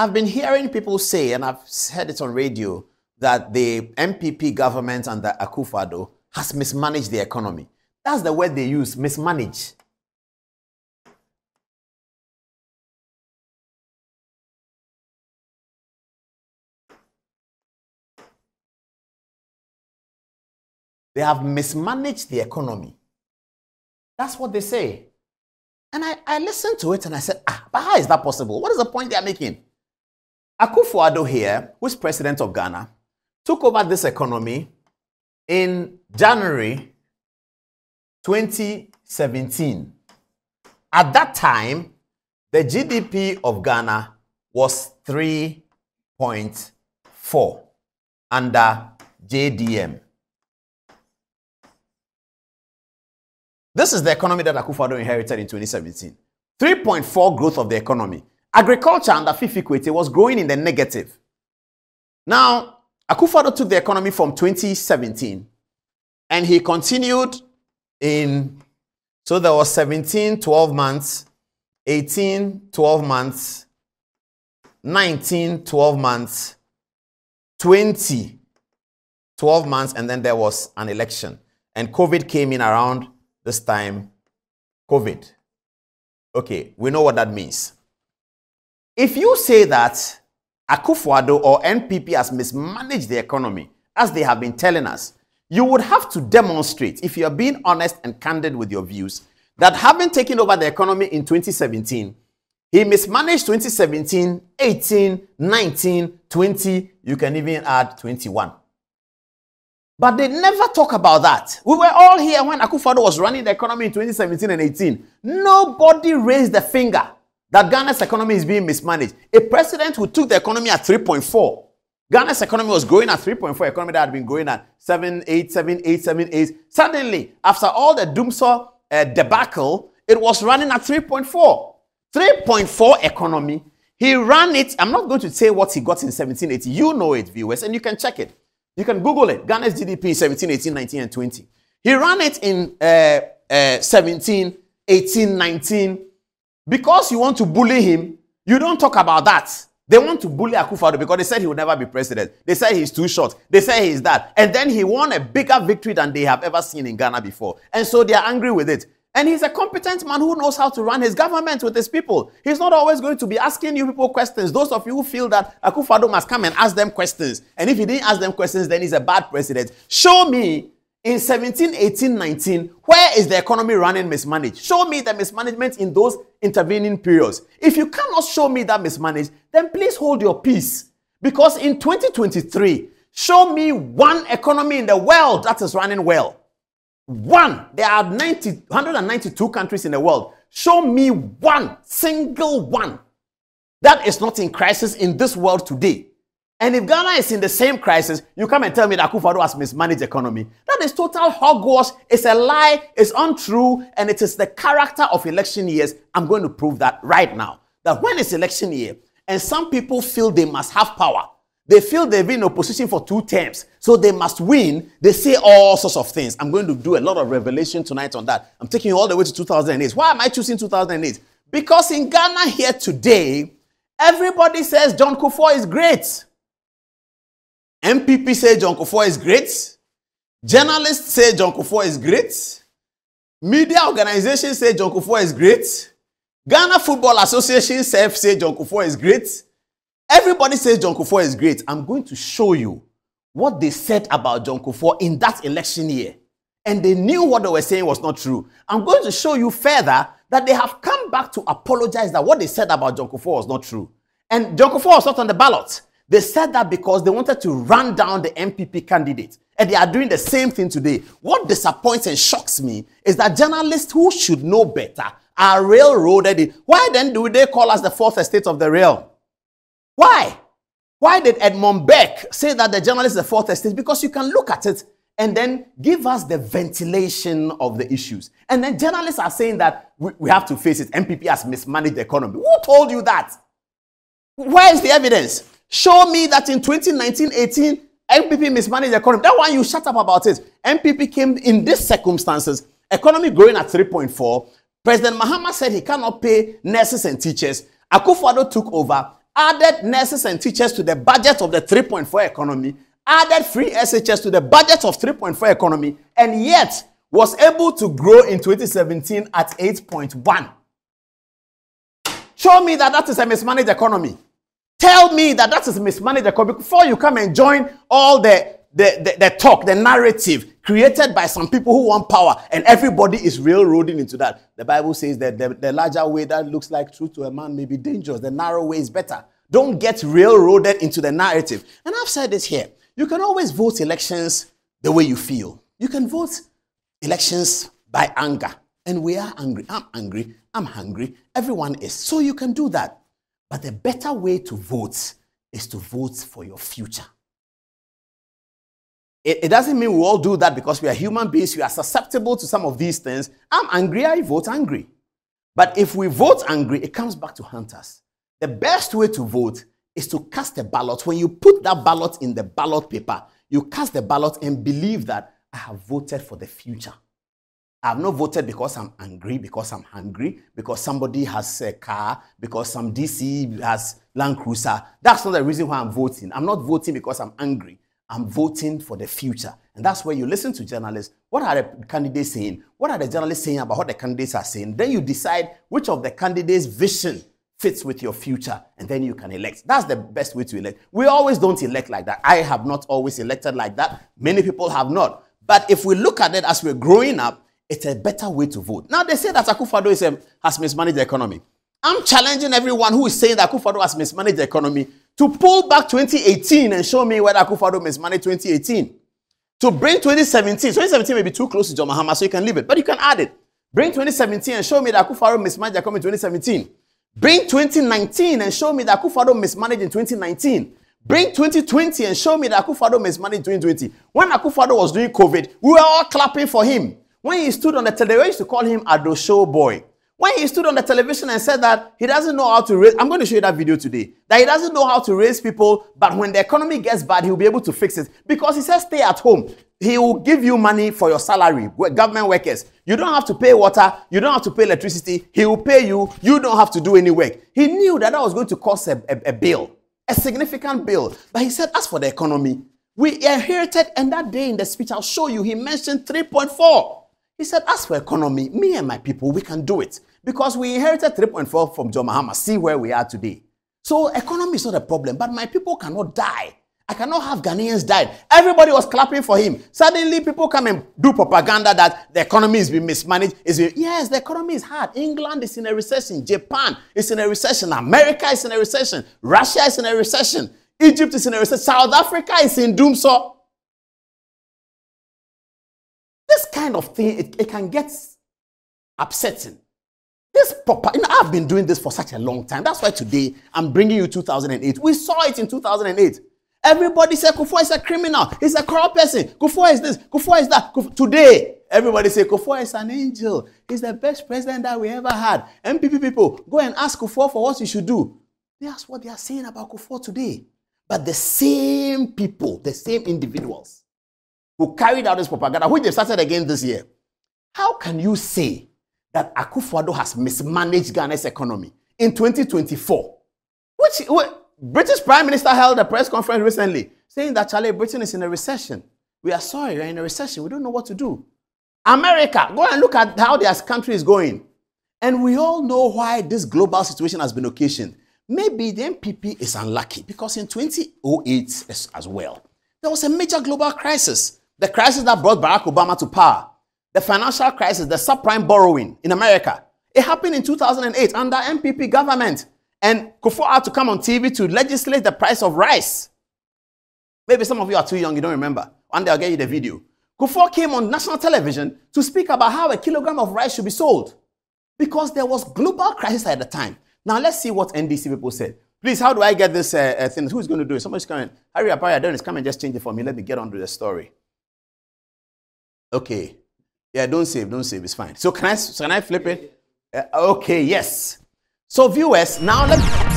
I've been hearing people say, and I've heard it on radio, that the MPP government under Akufo-Addo has mismanaged the economy. That's the word they use, mismanage. They have mismanaged the economy. That's what they say. And I listened to it and I said, but how is that possible? What is the point they are making? Akufo-Addo here, who's president of Ghana, took over this economy in January 2017. At that time, the GDP of Ghana was 3.4 under JDM. This is the economy that Akufo-Addo inherited in 2017. 3.4 growth of the economy. Agriculture under Fifi Equity was growing in the negative. Now, Akufo-Addo took the economy from 2017 and he continued in, so there was 17, 12 months, 18, 12 months, 19, 12 months, 20, 12 months, and then there was an election. And COVID came in around this time, COVID. Okay, we know what that means. If you say that Akufo-Addo or NPP has mismanaged the economy, as they have been telling us, you would have to demonstrate, if you are being honest and candid with your views, that having taken over the economy in 2017, he mismanaged 2017, 18, 19, 20, you can even add 21. But they never talk about that. We were all here when Akufo-Addo was running the economy in 2017 and 18. Nobody raised a finger that Ghana's economy is being mismanaged. A president who took the economy at 3.4. Ghana's economy was growing at 3.4, economy that had been growing at 7, 8, 7, 8, 7, 8. Suddenly, after all the doomsaw debacle, it was running at 3.4. 3.4 economy. He ran it. I'm not going to say what he got in 1780. You know it, viewers, and you can check it. You can Google it. Ghana's GDP in 17, 18, 19, and 20. He ran it in 17, 18, 19. Because you want to bully him, you don't talk about that. They want to bully Akufo-Addo because they said he would never be president. They said he's too short. They said he's that. And then he won a bigger victory than they have ever seen in Ghana before. And so they are angry with it. And he's a competent man who knows how to run his government with his people. He's not always going to be asking you people questions. Those of you who feel that Akufo-Addo must come and ask them questions. And if he didn't ask them questions, then he's a bad president. Show me in 17, 18, 19, where is the economy running mismanaged? Show me the mismanagement in those intervening periods. If you cannot show me that mismanaged, then please hold your peace. Because in 2023, show me one economy in the world that is running well. One. There are 192 countries in the world. Show me one, single one, that is not in crisis in this world today. And if Ghana is in the same crisis, you come and tell me that Akufo-Addo has mismanaged economy. That is total hogwash. It's a lie. It's untrue. And it is the character of election years. I'm going to prove that right now. That when it's election year, and some people feel they must have power, they feel they've been in opposition for 2 terms, so they must win. They say all sorts of things. I'm going to do a lot of revelation tonight on that. I'm taking you all the way to 2008. Why am I choosing 2008? Because in Ghana here today, everybody says John Kufuor is great. MPP say John Kufuor is great. Journalists say John Kufuor is great. Media organizations say John Kufuor is great. Ghana Football Association say John Kufuor is great. Everybody says John Kufuor is great. I'm going to show you what they said about John Kufuor in that election year. And they knew what they were saying was not true. I'm going to show you further that they have come back to apologize that what they said about John Kufuor was not true. And John Kufuor was not on the ballot. They said that because they wanted to run down the MPP candidate. And they are doing the same thing today. What disappoints and shocks me is that journalists who should know better are railroaded. Why then do they call us the fourth estate of the realm? Why? Why did Edmund Beck say that the journalist is the fourth estate? Because you can look at it and then give us the ventilation of the issues. And then journalists are saying that we have to face it. MPP has mismanaged the economy. Who told you that? Where is the evidence? Show me that in 2019-18, MPP mismanaged the economy. That one, you shut up about it. MPP came in these circumstances, economy growing at 3.4. President Mahama said he cannot pay nurses and teachers. Akufo-Addo took over. added nurses and teachers to the budget of the 3.4 economy, added free SHS to the budget of 3.4 economy, and yet was able to grow in 2017 at 8.1. Show me that that is a mismanaged economy. Tell me that that is a mismanaged economy before you come and join all the talk, the narrative created by some people who want power, and everybody is railroading into that. The Bible says that the larger way that looks like truth to a man may be dangerous. The narrow way is better. Don't get railroaded into the narrative. And I've said this here. You can always vote elections the way you feel. You can vote elections by anger. And we are angry. I'm angry. I'm hungry. Everyone is. So you can do that. But the better way to vote is to vote for your future. It doesn't mean we all do that because we are human beings. We are susceptible to some of these things. I'm angry. I vote angry. But if we vote angry, it comes back to haunt us. The best way to vote is to cast a ballot. When you put that ballot in the ballot paper, you cast the ballot and believe that I have voted for the future. I have not voted because I'm angry, because I'm hungry, because somebody has a car, because some DC has Land Cruiser. That's not the reason why I'm voting. I'm not voting because I'm angry. I'm voting for the future. And that's where you listen to journalists. What are the candidates saying? What are the journalists saying about what the candidates are saying? Then you decide which of the candidates' vision fits with your future, and then you can elect. That's the best way to elect. We always don't elect like that. I have not always elected like that. Many people have not. But if we look at it as we're growing up, it's a better way to vote. Now, they say that Akufo-Addo has mismanaged the economy. I'm challenging everyone who is saying that Akufo-Addo has mismanaged the economy to pull back 2018 and show me whether Akufo-Addo mismanaged 2018. To bring 2017. 2017 may be too close to John Mahama, so you can leave it. But you can add it. Bring 2017 and show me that Akufo-Addo mismanaged the economy in 2017. Bring 2019 and show me that Akufo-Addo mismanaged in 2019. Bring 2020 and show me that Akufo-Addo mismanaged in 2020. When Akufo-Addo was doing COVID, we were all clapping for him. When he stood on the television, we used to call him Addo Show Boy. When he stood on the television and said that he doesn't know how to raise, I'm going to show you that video today, that he doesn't know how to raise people, but when the economy gets bad, he'll be able to fix it. Because he says stay at home. He will give you money for your salary, government workers. You don't have to pay water. You don't have to pay electricity. He will pay you. You don't have to do any work. He knew that that was going to cost a bill, a significant bill. But he said, as for the economy, we inherited, and that day in the speech, I'll show you, he mentioned 3.4. He said, as for economy, me and my people, we can do it. Because we inherited 3.4 from John Mahama. See where we are today. So economy is not a problem, but my people cannot die. I cannot have Ghanaians die. Everybody was clapping for him. Suddenly people come and do propaganda that the economy is being mismanaged. Yes, the economy is hard. England is in a recession. Japan is in a recession. America is in a recession. Russia is in a recession. Egypt is in a recession. South Africa is in doom, so. This kind of thing, it can get upsetting. I've been doing this for such a long time. That's why today I'm bringing you 2008. We saw it in 2008. Everybody said Kufuor is a criminal. He's a corrupt person. Kufuor is this. Kufuor is that. Today, everybody said Kufuor is an angel. He's the best president that we ever had. MPP people, go and ask Kufuor for what he should do. That's what they are saying about Kufuor today. But the same people, the same individuals, who carried out this propaganda, which they've started again this year. How can you say that Akufo-Addo has mismanaged Ghana's economy in 2024? Which British Prime Minister held a press conference recently saying that, Charlie, Britain is in a recession. We are sorry, we are in a recession. We don't know what to do. America, go and look at how their country is going. And we all know why this global situation has been occasioned. Maybe the MPP is unlucky because in 2008 as well, there was a major global crisis. The crisis that brought Barack Obama to power, the financial crisis, the subprime borrowing in America, it happened in 2008 under MPP government. And Kufuor had to come on TV to legislate the price of rice. Maybe some of you are too young, you don't remember. One day I'll get you the video. Kufuor came on national television to speak about how a kilogram of rice should be sold because there was global crisis at the time. Now let's see what NDC people said. Please, how do I get this thing? Who's going to do it? Somebody's coming. Harry Abaya Dennis, come and just change it for me. Let me get on to the story. Okay. Yeah, don't save. It's fine. So can I flip it? Okay, yes. So viewers, now let's...